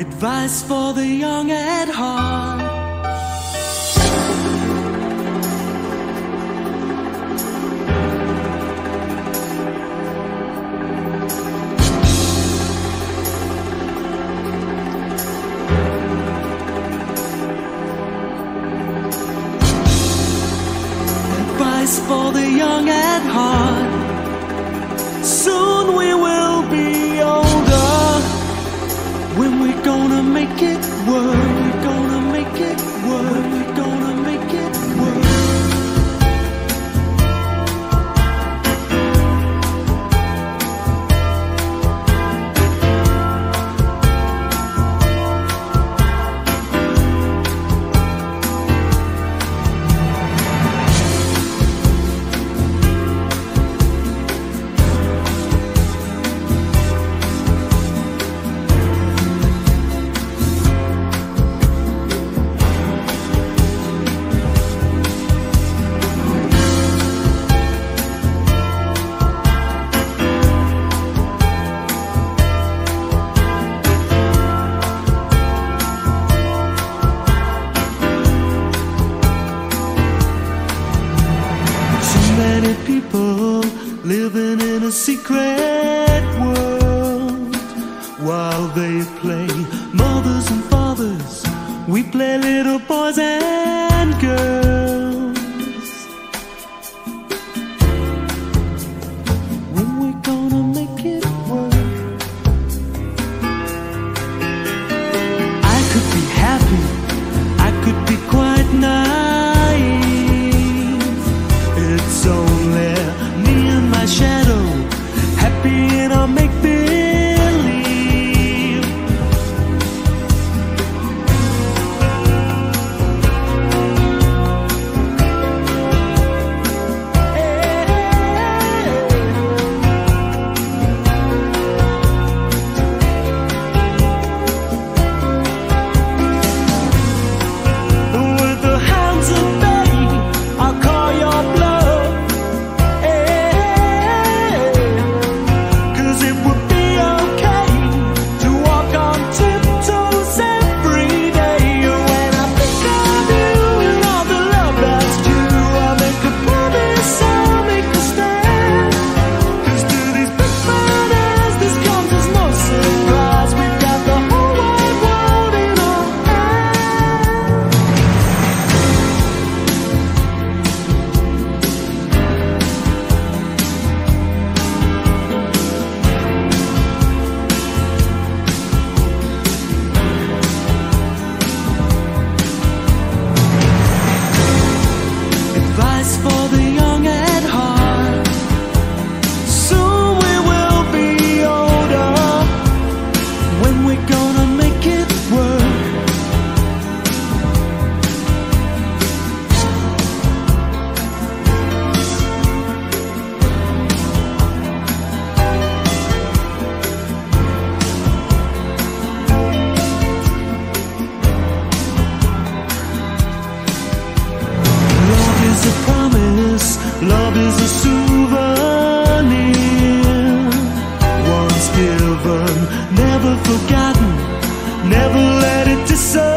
advice for the young at heart. Advice for the young at heart. Soon we will be older. When we're gonna make it work, we're gonna make it work, we're gonna make it work. People living in a secret world while they play mothers and fathers. We play little boys and girls. When we're gonna make it work? I could be happy, I could be quite naive. It's all shadow, happy in our make-believe. With the hands of fate, I'll call your blood. For the young at heart, soon we will be older. When we're gonna make it work? Love is a souvenir, once given, never forgotten, never let it disappear.